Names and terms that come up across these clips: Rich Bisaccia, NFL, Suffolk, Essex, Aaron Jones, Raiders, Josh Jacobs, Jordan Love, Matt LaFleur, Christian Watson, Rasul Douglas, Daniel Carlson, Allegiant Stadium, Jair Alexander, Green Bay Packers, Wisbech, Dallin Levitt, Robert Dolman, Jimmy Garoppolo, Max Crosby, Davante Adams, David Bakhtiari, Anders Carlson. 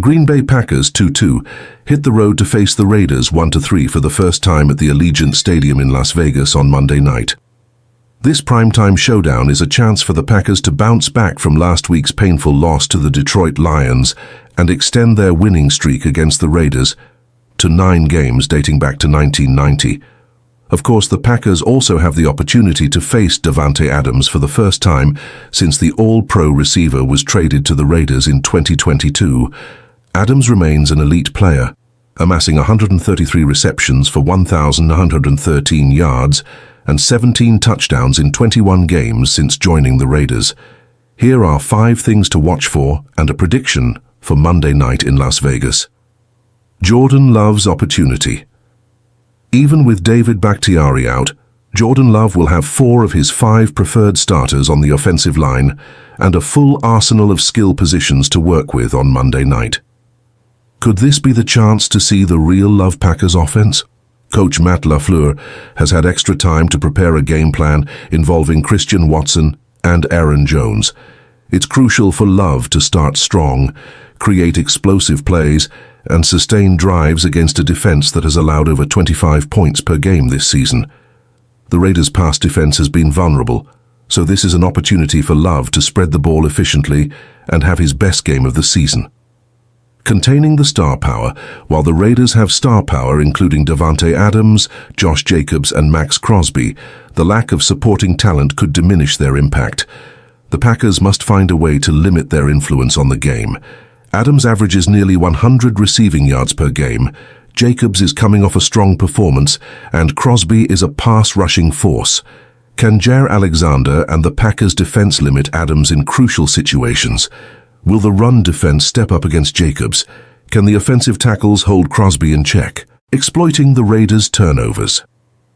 The Green Bay Packers, 2-2, hit the road to face the Raiders, 1-3, for the first time at the Allegiant Stadium in Las Vegas on Monday night. This primetime showdown is a chance for the Packers to bounce back from last week's painful loss to the Detroit Lions and extend their winning streak against the Raiders to 9 games dating back to 1990. Of course, the Packers also have the opportunity to face Davante Adams for the first time since the All-Pro receiver was traded to the Raiders in 2022. Adams remains an elite player, amassing 133 receptions for 1,113 yards and 17 touchdowns in 21 games since joining the Raiders. Here are 5 things to watch for and a prediction for Monday night in Las Vegas. Jordan Love's opportunity. Even with David Bakhtiari out, Jordan Love will have 4 of his 5 preferred starters on the offensive line and a full arsenal of skill positions to work with on Monday night. Could this be the chance to see the real Love Packers offense? Coach Matt LaFleur has had extra time to prepare a game plan involving Christian Watson and Aaron Jones. It's crucial for Love to start strong, create explosive plays, and sustain drives against a defense that has allowed over 25 points per game this season. The Raiders' pass defense has been vulnerable, so this is an opportunity for Love to spread the ball efficiently and have his best game of the season. Containing the star power. While the Raiders have star power including Davante Adams, Josh Jacobs and Max Crosby, the lack of supporting talent could diminish their impact. The Packers must find a way to limit their influence on the game. Adams averages nearly 100 receiving yards per game, Jacobs is coming off a strong performance, and Crosby is a pass-rushing force. Can Jair Alexander and the Packers' defense limit Adams in crucial situations? Will the run defense step up against Jacobs? Can the offensive tackles hold Crosby in check? Exploiting the Raiders' turnovers.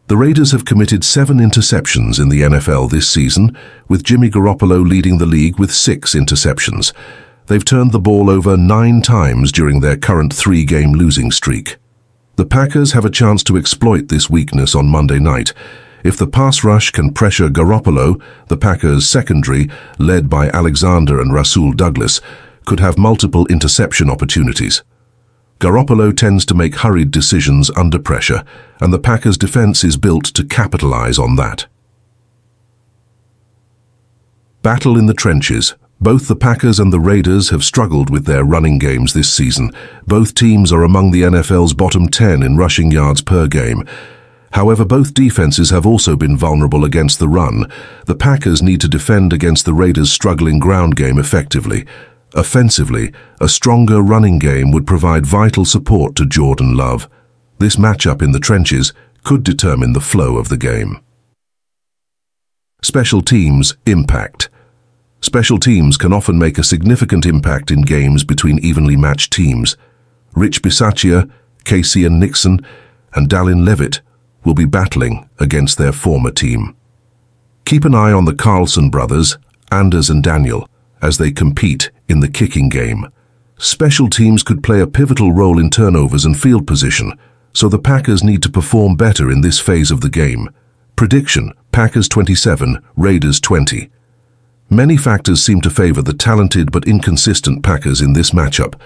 The Raiders have committed 7 interceptions in the NFL this season, with Jimmy Garoppolo leading the league with 6 interceptions. They've turned the ball over 9 times during their current 3-game losing streak. The Packers have a chance to exploit this weakness on Monday night. If the pass rush can pressure Garoppolo, the Packers' secondary, led by Alexander and Rasul Douglas, could have multiple interception opportunities. Garoppolo tends to make hurried decisions under pressure, and the Packers' defense is built to capitalize on that. Battle in the trenches. Both the Packers and the Raiders have struggled with their running games this season. Both teams are among the NFL's bottom 10 in rushing yards per game. However, both defenses have also been vulnerable against the run. The Packers need to defend against the Raiders' struggling ground game effectively. Offensively, a stronger running game would provide vital support to Jordan Love. This matchup in the trenches could determine the flow of the game. Special teams impact. Special teams can often make a significant impact in games between evenly matched teams. Rich Bisaccia, Casey and Nixon, and Dallin Levitt will be battling against their former team. Keep an eye on the Carlson brothers, Anders and Daniel, as they compete in the kicking game. Special teams could play a pivotal role in turnovers and field position, so the Packers need to perform better in this phase of the game. Prediction: Packers 27, Raiders 20. Many factors seem to favor the talented but inconsistent Packers in this matchup.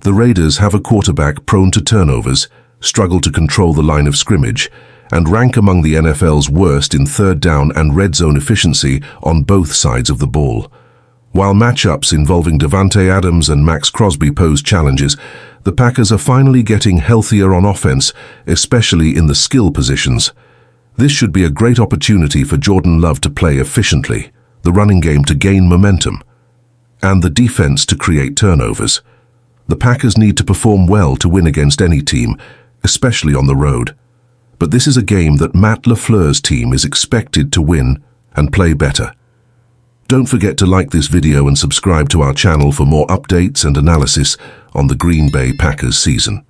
The Raiders have a quarterback prone to turnovers, struggle to control the line of scrimmage, and rank among the NFL's worst in third down and red zone efficiency on both sides of the ball. While matchups involving Davante Adams and Max Crosby pose challenges, the Packers are finally getting healthier on offense, especially in the skill positions. This should be a great opportunity for Jordan Love to play efficiently, the running game to gain momentum, and the defense to create turnovers. The Packers need to perform well to win against any team, especially on the road. But this is a game that Matt LaFleur's team is expected to win and play better. Don't forget to like this video and subscribe to our channel for more updates and analysis on the Green Bay Packers season.